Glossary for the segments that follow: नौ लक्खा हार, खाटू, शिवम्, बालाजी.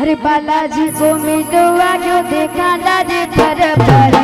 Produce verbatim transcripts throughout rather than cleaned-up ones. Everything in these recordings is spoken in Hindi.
अरे बालाजी को मिटवा जो देखा दादे पर पर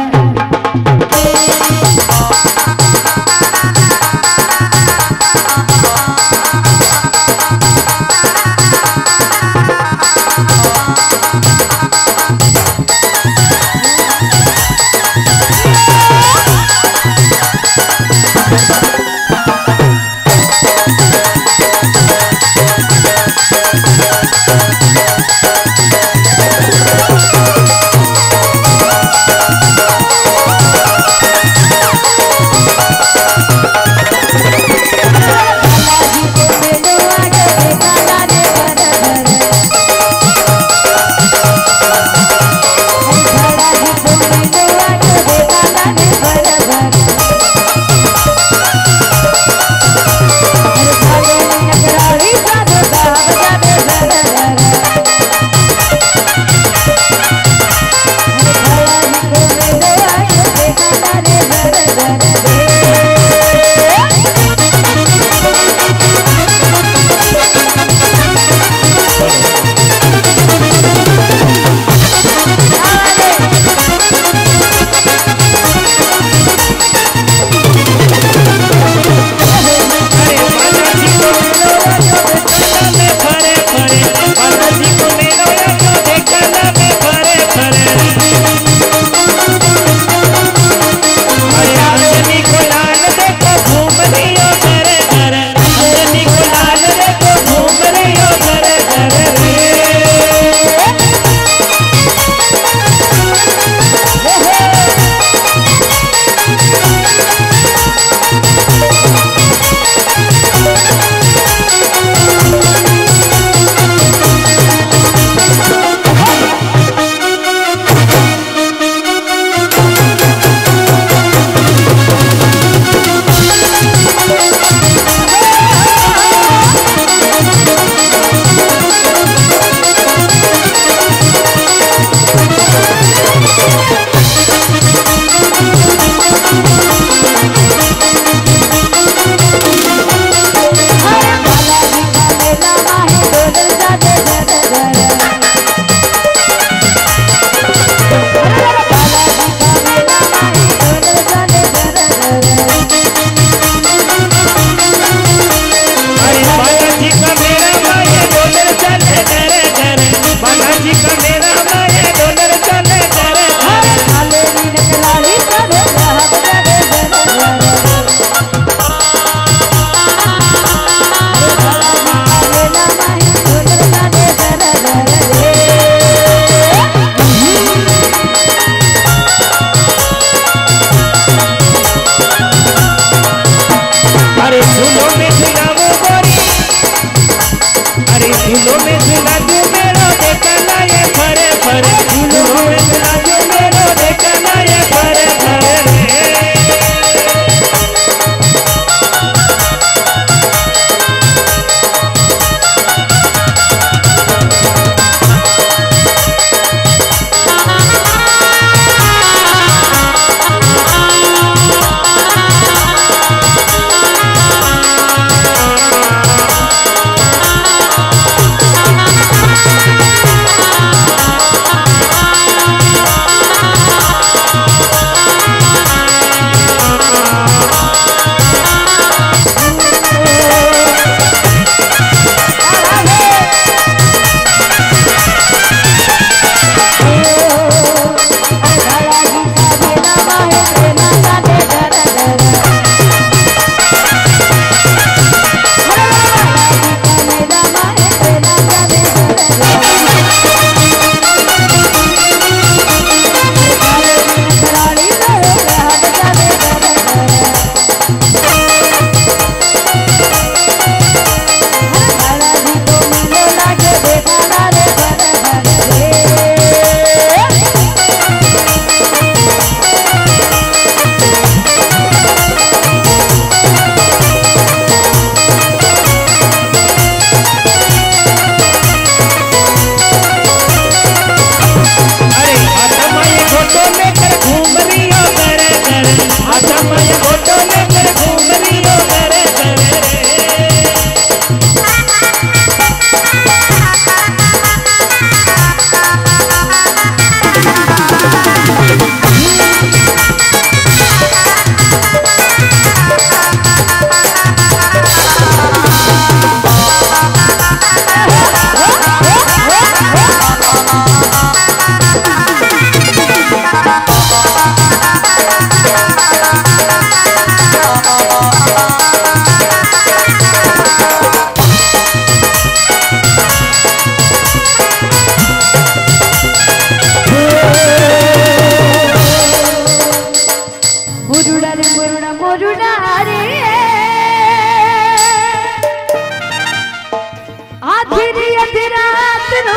रात रो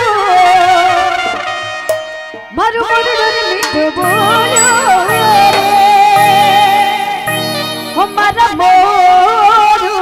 मरु मरु मिठ बोलो हो मरा मोरू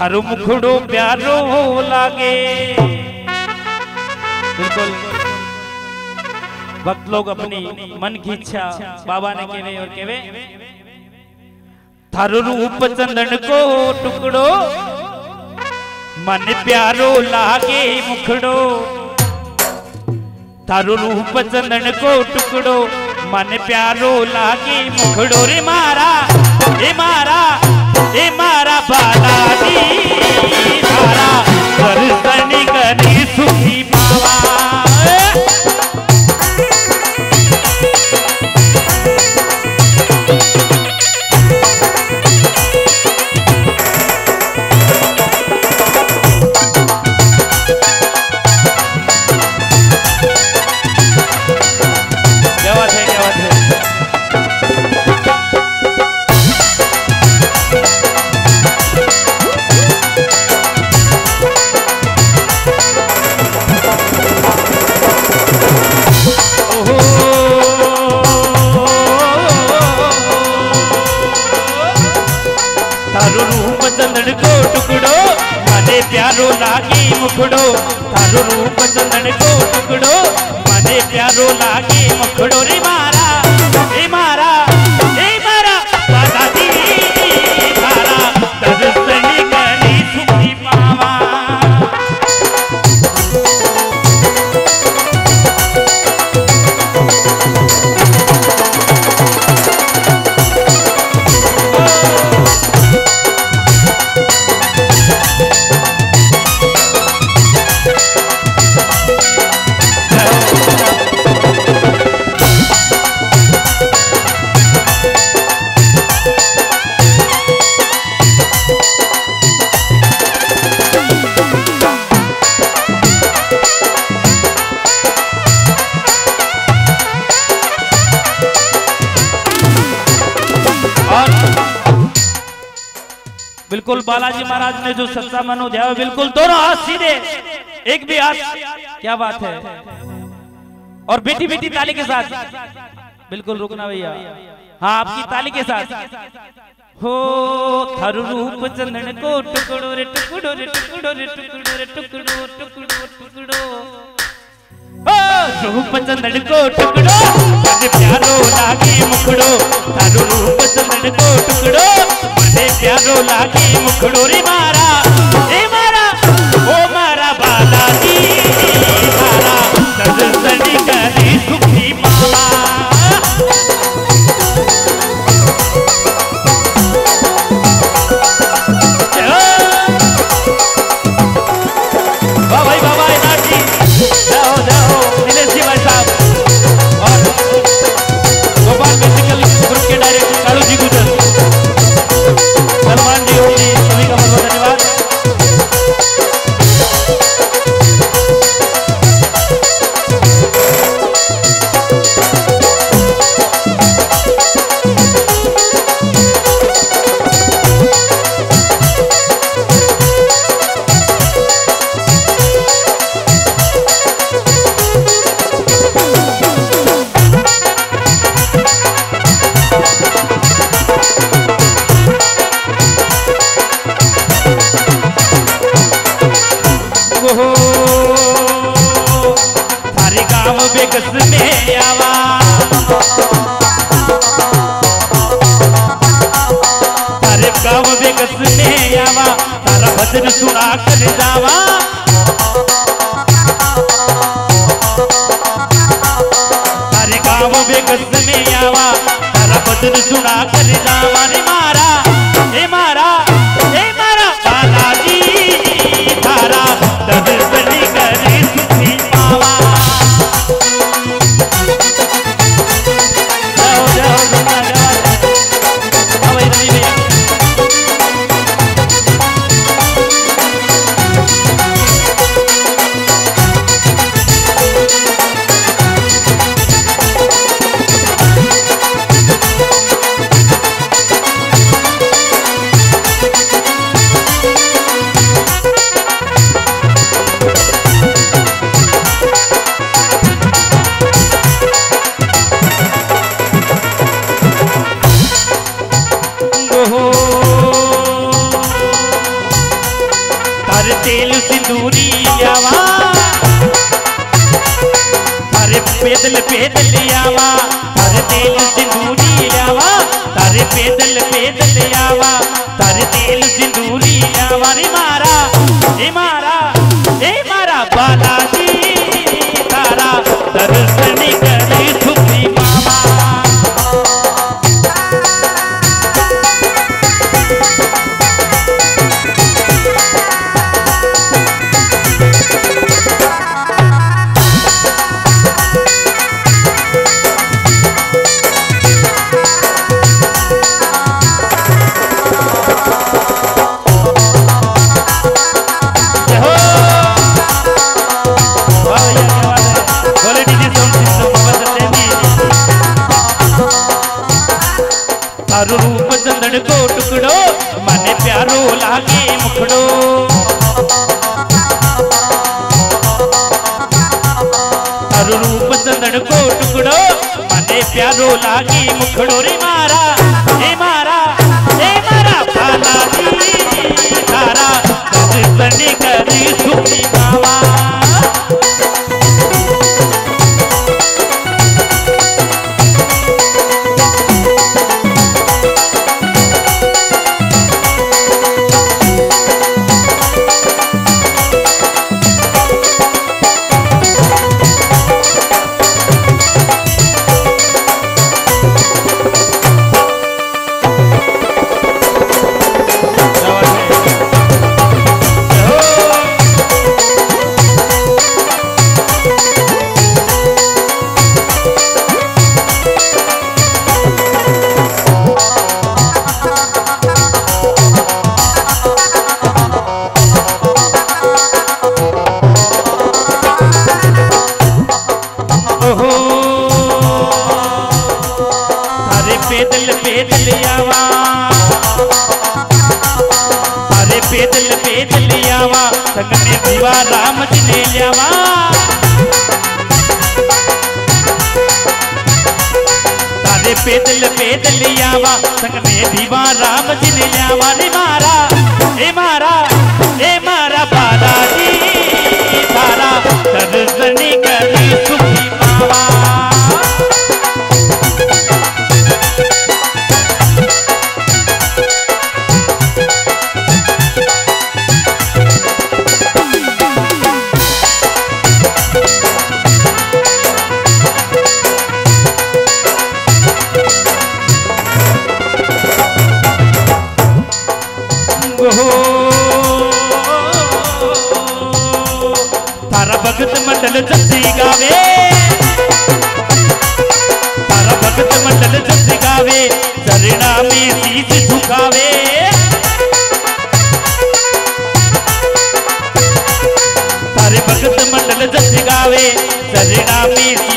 थारू मुखड़ो प्यारो लागे। बिल्कुल भक्त लोग अपनी मन की इच्छा बाबा ने केवे और केवे थारू रूप चंदन को टुकड़ो मन प्यारो लागे मुखड़ो थारू रूप चंदन को टुकड़ो मन प्यारो लागे मुखड़ो रे मारा रे मारा ए मारा बालाजी मारा दर्शन करी सुखी बाबा प्यारो लागे मुखड़ो थारो रूप चंदन को टुकड़ो मने प्यारो लागे मुखड़ो रे मारा रे मारा रे मारा बालाजी मारा दर्शन करी सुखी पावा बिल्कुल बालाजी महाराज ने जो सच्चा मनोध्या है बिल्कुल दोनों हाथ सीधे, एक भी हाथ, क्या बात है। और बेटी बेटी ताली के साथ, बिल्कुल रुकना भैया, हाँ आपकी ताली के साथ हो। थारू रूप चंदन को टुकड़ो रे टुकड़ो रे टुकड़ो रे टुकड़ो रे टुकड़ो टुकड़ो टुकड़ो हो रूप चंदन को टुकड़ो बड़े प्यारो लागे मुखड़ो। थारू रूप चंदन को टुकड़ो बड़े प्यारो लागे मुखड़ो रे मारा ए मारा ओ मारा बालाजी मारा दर्दनी करे सुखी माला। भजन सुना कर जावा तारे गाँव में गज़ल में आवा तारा भजन सुना कर जावा रे मारा ए मारा ए मारा बालाजी तारा दर्दनी करे सुखी मावा। जाओ जाओ जाओ तेल सिंदूरी आवा तारे पैदल पैदल आवा तारे तेल सिंदूरी आवा तारे पैदल पैदल आवा तारे तेल सिंदूरी आवा रे मारा ए मारा ए मारा बालाजी तारा दर्शनी करे सुखी मामा। थारू रूप चंदन को टुकड़ो माने प्यारो लागे मुखड़ो। थारू रूप चंदन को टुकड़ो माने प्यारो लागे मुखड़ो रे मारा ए मारा ए मारा बालाजी तारा दर्शनी करे सुखी मावा। पैदल पैदल आवा संग में दीवा राम जी ने ल्यावा। तारे पैदल पैदल आवा संग में दीवा राम जी ने ल्यावा। रे मारा ए मारा ए मारा बालाजी तारा दर्शनी करी सुखी पावा। तारा भगत मंडल जस्सी गावे तारा भगत मंडल जस्सी गावे चरणा में शीश झुकावे। तारे भगत मंडल जस्सी गावे चरणा में